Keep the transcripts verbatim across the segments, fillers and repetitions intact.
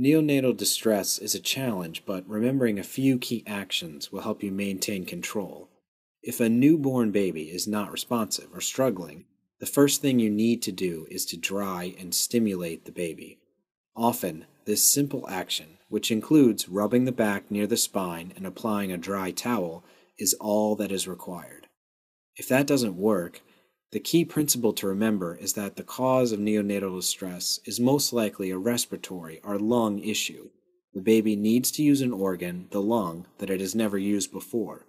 Neonatal distress is a challenge, but remembering a few key actions will help you maintain control. If a newborn baby is not responsive or struggling, the first thing you need to do is to dry and stimulate the baby. Often, this simple action, which includes rubbing the back near the spine and applying a dry towel, is all that is required. If that doesn't work, the key principle to remember is that the cause of neonatal distress is most likely a respiratory or lung issue. The baby needs to use an organ, the lung, that it has never used before.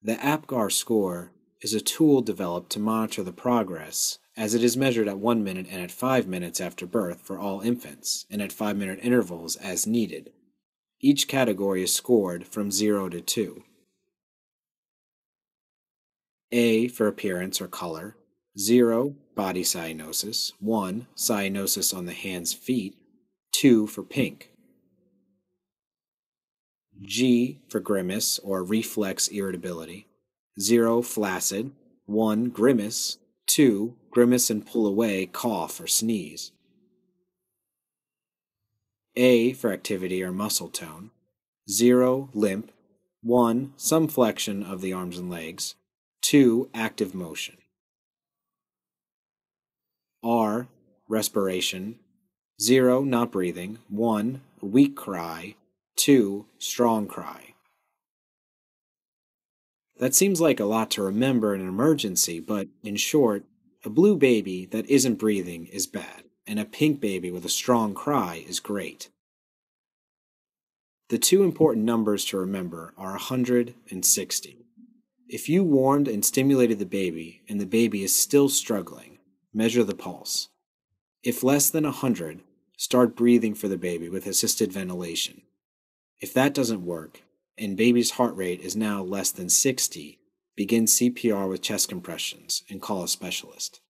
The APGAR score is a tool developed to monitor the progress, as it is measured at one minute and at five minutes after birth for all infants, and at five-minute intervals as needed. Each category is scored from zero to two. A for appearance or color, zero body cyanosis, one cyanosis on the hands, feet, two for pink. G for grimace or reflex irritability, zero flaccid, one grimace, two grimace and pull away, cough or sneeze. A for activity or muscle tone, zero limp, one some flexion of the arms and legs, two active motion. R respiration, zero not breathing, one weak cry, two strong cry. That seems like a lot to remember in an emergency, but in short, a blue baby that isn't breathing is bad, and a pink baby with a strong cry is great. The two important numbers to remember are one hundred and sixty. If you warmed and stimulated the baby and the baby is still struggling, measure the pulse. If less than one hundred, start breathing for the baby with assisted ventilation. If that doesn't work, and baby's heart rate is now less than sixty, begin C P R with chest compressions and call a specialist.